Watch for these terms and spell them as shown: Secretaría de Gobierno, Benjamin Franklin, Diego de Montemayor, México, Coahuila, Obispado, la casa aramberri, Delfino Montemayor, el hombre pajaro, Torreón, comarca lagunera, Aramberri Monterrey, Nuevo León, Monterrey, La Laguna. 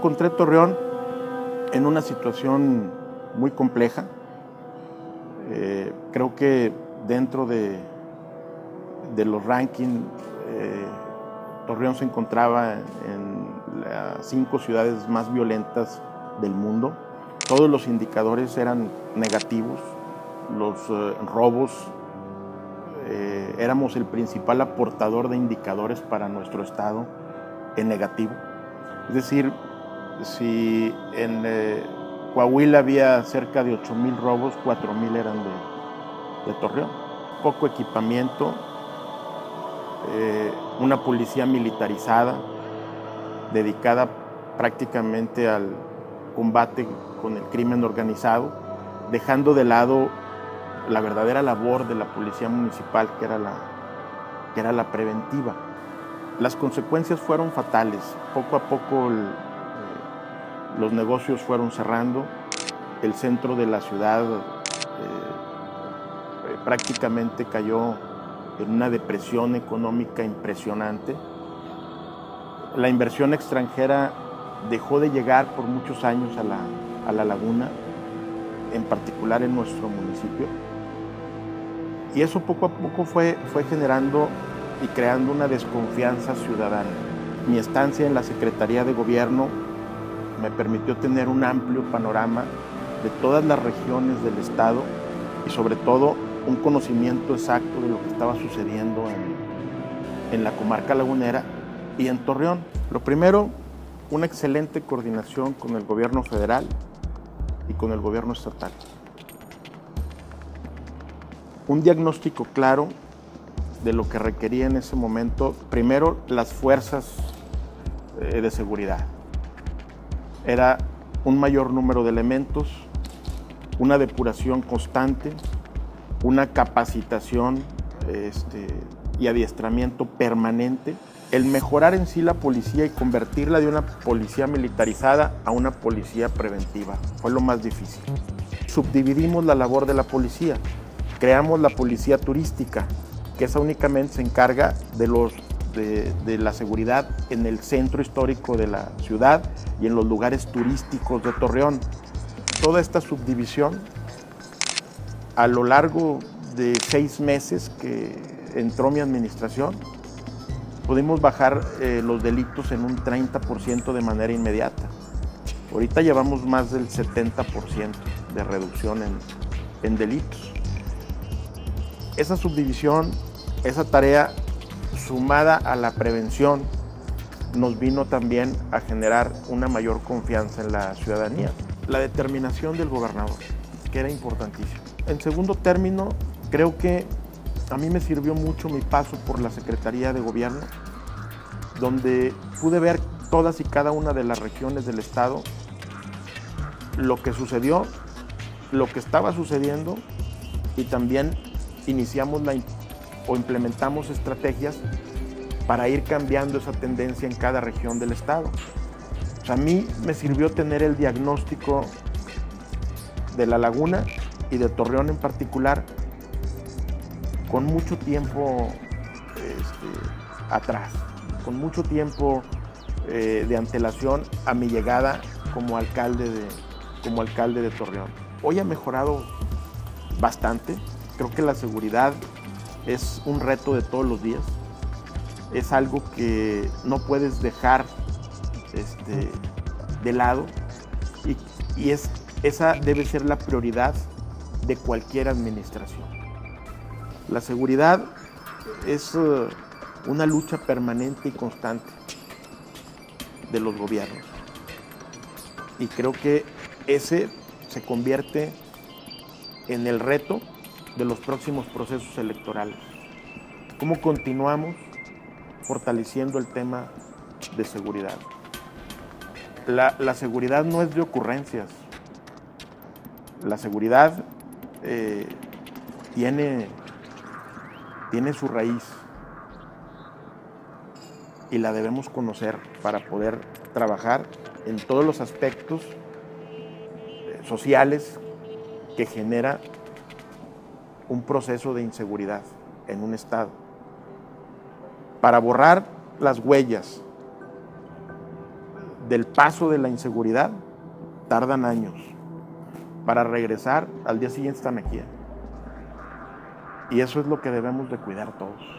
encontré Torreón en una situación muy compleja. Creo que dentro de los rankings, Torreón se encontraba en las 5 ciudades más violentas del mundo. Todos los indicadores eran negativos, los robos. Éramos el principal aportador de indicadores para nuestro estado en negativo. Es decir, si en Coahuila había cerca de 8,000 robos, 4,000 eran de Torreón. Poco equipamiento, una policía militarizada, dedicada prácticamente al combate con el crimen organizado, dejando de lado la verdadera labor de la policía municipal, que era la preventiva. Las consecuencias fueron fatales. Poco a poco los negocios fueron cerrando, el centro de la ciudad prácticamente cayó en una depresión económica impresionante. La inversión extranjera dejó de llegar por muchos años a la Laguna, en particular en nuestro municipio. Y eso poco a poco fue generando y creando una desconfianza ciudadana. Mi estancia en la Secretaría de Gobierno me permitió tener un amplio panorama de todas las regiones del estado y sobre todo un conocimiento exacto de lo que estaba sucediendo en la comarca lagunera y en Torreón. Lo primero, una excelente coordinación con el gobierno federal y con el gobierno estatal. Un diagnóstico claro de lo que requería en ese momento, primero, las fuerzas de seguridad. Era un mayor número de elementos, una depuración constante, una capacitación y adiestramiento permanente, el mejorar en sí la policía y convertirla de una policía militarizada a una policía preventiva. Fue lo más difícil. Subdividimos la labor de la policía, creamos la policía turística, que esa únicamente se encarga de la seguridad en el centro histórico de la ciudad y en los lugares turísticos de Torreón. Toda esta subdivisión, a lo largo de 6 meses que entró mi administración, pudimos bajar los delitos en un 30% de manera inmediata. Ahorita llevamos más del 70% de reducción en delitos. Esa subdivisión, esa tarea sumada a la prevención, nos vino también a generar una mayor confianza en la ciudadanía. La determinación del gobernador, que era importantísima. En segundo término, creo que a mí me sirvió mucho mi paso por la Secretaría de Gobierno, donde pude ver todas y cada una de las regiones del estado, lo que sucedió, lo que estaba sucediendo, y también iniciamos o implementamos estrategias para ir cambiando esa tendencia en cada región del estado. O sea, a mí me sirvió tener el diagnóstico de La Laguna y de Torreón en particular, con mucho tiempo atrás, con mucho tiempo de antelación a mi llegada como alcalde de Torreón. Hoy ha mejorado bastante. Creo que la seguridad es un reto de todos los días. Es algo que no puedes dejar de lado y esa debe ser la prioridad de cualquier administración. La seguridad es una lucha permanente y constante de los gobiernos. Y creo que ese se convierte en el reto de los próximos procesos electorales. ¿Cómo continuamos fortaleciendo el tema de seguridad? La seguridad no es de ocurrencias. La seguridad tiene su raíz y la debemos conocer para poder trabajar en todos los aspectos sociales que genera un proceso de inseguridad en un estado. Para borrar las huellas del paso de la inseguridad tardan años para regresar, al día siguiente están aquí. Y eso es lo que debemos de cuidar todos.